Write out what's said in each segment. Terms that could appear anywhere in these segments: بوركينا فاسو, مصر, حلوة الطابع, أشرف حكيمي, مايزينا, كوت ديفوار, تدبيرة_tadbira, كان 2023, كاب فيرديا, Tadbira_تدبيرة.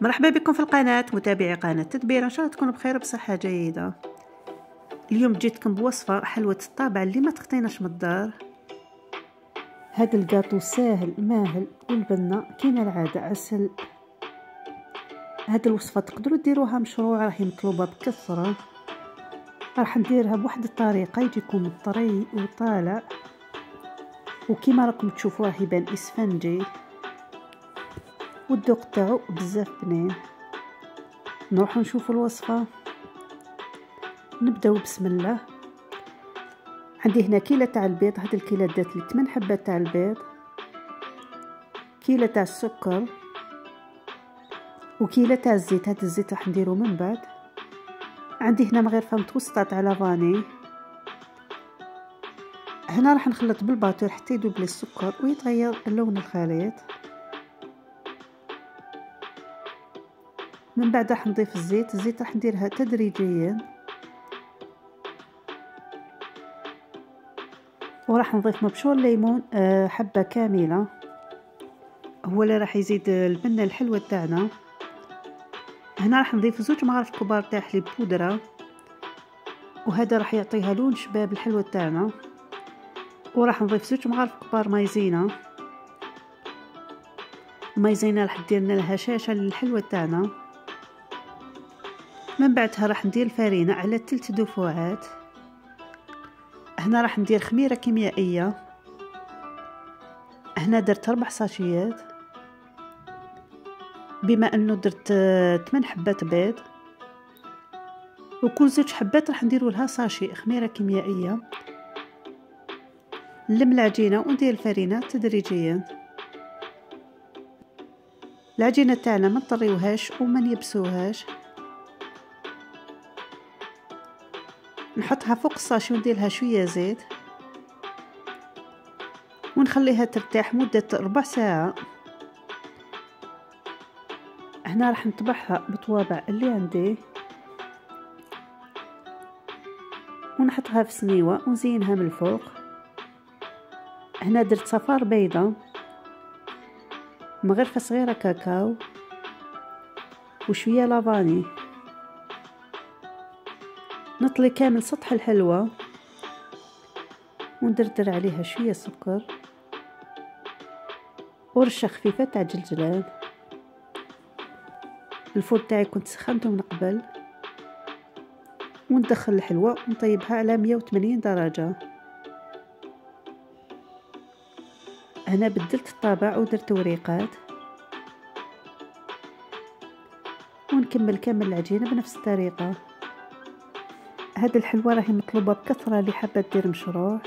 مرحبا بكم في القناة متابعي قناة تدبيرة، ان شاء الله تكونوا بخير وبصحة جيدة. اليوم جيتكم بوصفة حلوة الطابع اللي ما تخطيناش من الدار. هذا الكاطو ساهل ماهل والبنة كيما العادة عسل. هاد الوصفة تقدروا ديروها مشروع، راهي مطلوبة بكثرة. راح نديرها بواحد الطريقة يجيكم طري وطالع، وكيما راكم تشوفوا راه يبان اسفنجي والذوق تاعو بزاف بنين. نروحو نشوفو الوصفة. نبداو بسم الله. عندي هنا كيلة تاع البيض، هاد الكيلة دات لي 8 حبات تاع البيض، كيلة تاع السكر، وكيلة تاع الزيت. هاد الزيت راح نديرو من بعد. عندي هنا مغرفة متوسطة على فاني. هنا راح نخلط بالباطور حتى يذوب لي السكر ويتغير لون الخليط. من بعد راح نضيف الزيت. الزيت راح نديرها تدريجيا، وراح نضيف مبشور ليمون حبة كاملة، هو اللي راح يزيد البنة الحلوة تاعنا. هنا راح نضيف زوج مغارف كبار تاع حليب بودرة، وهذا راح يعطيها لون شباب الحلوة تاعنا. وراح نضيف زوج مغارف كبار مايزينا. المايزينا راح ديرنا لها شاشة للحلوة تاعنا. من بعدها راح ندير الفرينة على 3 دفعات. هنا راح ندير خميرة كيميائية، هنا درت 4 ساشيات. بما انه درت 8 حبات بيض، وكل 2 حبات راح نديرو لها ساشي خميرة كيميائية. نلم العجينة وندير الفرينة تدريجيا. العجينة تاعنا ما نطريوهاش وما نيبسوهاش، نحطها فوق الساشي ونديرلها شويه زيت ونخليها ترتاح مده 4 ساعات. هنا راح نطبعها بالطوابع اللي عندي ونحطها في صنيوه ونزينها من الفوق. هنا درت صفار بيضه، مغرفه صغيره كاكاو، وشويه لافاني. نطلي كامل سطح الحلوى وندردر عليها شويه سكر ورشه خفيفه تاع جلجلان. الفرن تاعي كنت سخنته من قبل. وندخل الحلوى ونطيبها على 180 درجه. هنا بدلت الطابع ودرت وريقات، ونكمل كامل العجينه بنفس الطريقه. هاد الحلوى راهي مطلوبه بكثره، اللي حابه دير مشروع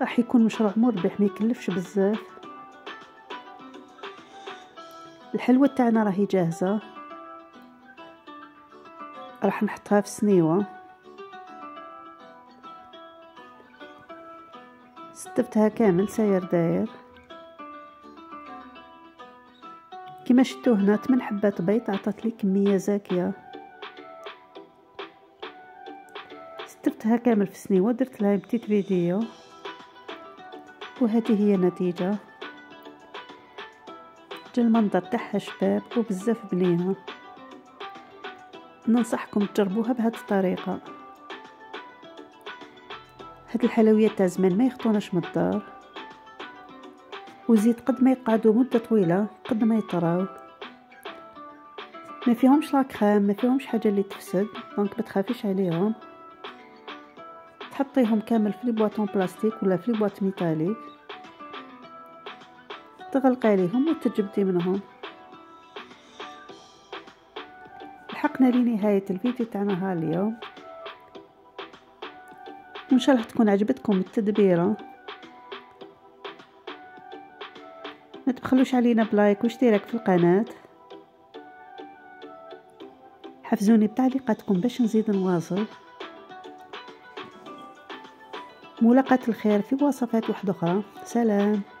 راح يكون مشروع مربح ما يكلفش بزاف. الحلوى تاعنا راهي جاهزه، راح نحطها في صنيوه. استفتها كامل ساير داير. كما شفتوا هنا 8 حبات بيض عطات لي كميه زاكيه. درتها كامل في صنيوه، درت لها بتيت فيديو، وهذه هي النتيجه. جا المنظر تاعها شباب وبزاف بنينه. ننصحكم تجربوها بهذه الطريقه. هاد الحلويات تاع زمان ما يخطوناش من الدار، وزيد قد ما يقعدوا مده طويله قد ما يطراو، ما فيهمش لاكريم، ما فيهمش حاجه اللي تفسد، دونك ما تخافيش عليهم. تحطيهم كامل في لي بواطون بلاستيك ولا في لي بواط ميتاليك، تغلقي عليهم وتجبدي منهم. لحقنا لنهايه الفيديو تاعنا اليوم، وان شاء الله تكون عجبتكم التدبيره. ما تبخلوش علينا بلايك واشتراك في القناه. حفزوني بتعليقاتكم باش نزيد نواصل. ملاقاة الخير في وصفات واحدة أخرى. سلام.